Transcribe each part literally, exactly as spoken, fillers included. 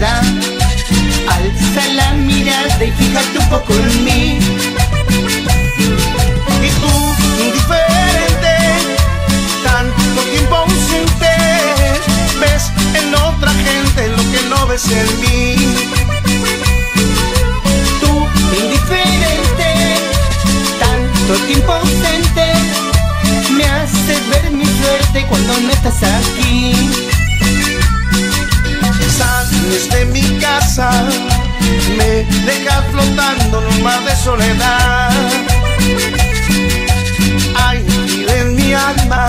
mirada, alza la mirada y fíjate un poco en mí. Y tú, indiferente, tanto tiempo ausente, ves en otra gente lo que no ves en mí. Tú, indiferente, tanto tiempo ausente, me haces ver mi suerte cuando no estás aquí. Desde mi casa me deja flotando en un mar de soledad. Ay, vida en mi alma,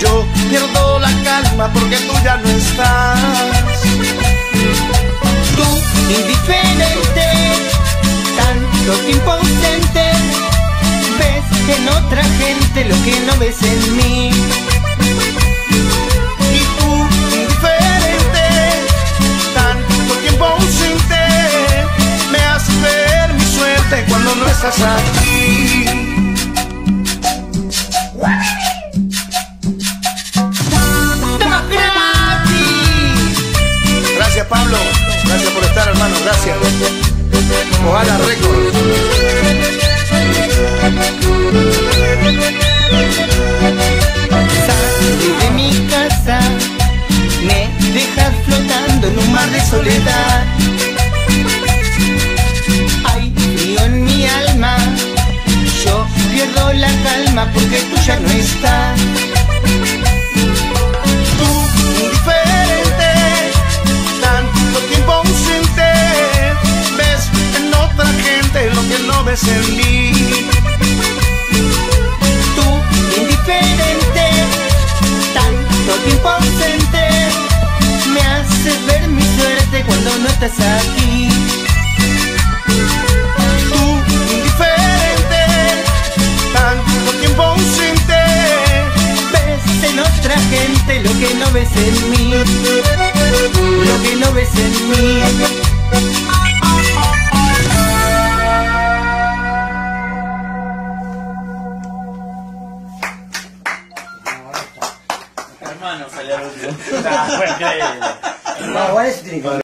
yo pierdo la calma porque tú ya no estás. Tú, indiferente, tanto tiempo ausente, ves en otra gente lo que no ves en mí. No estás aquí. ¡Estamos gratis! Gracias, Pablo. Gracias por estar, hermano. Gracias. Ojalá récord. Salí de mi casa, me dejas flotando en un mar de soledad. Pierdo la calma porque tú ya no estás. Tú, indiferente, tanto tiempo ausente, ves en otra gente lo que no ves en mí. Tú, indiferente, tanto tiempo ausente, me haces ver mi suerte cuando no estás aquí. Gente, lo que no ves en mí, lo que no ves en mí. Hermano, salió el último.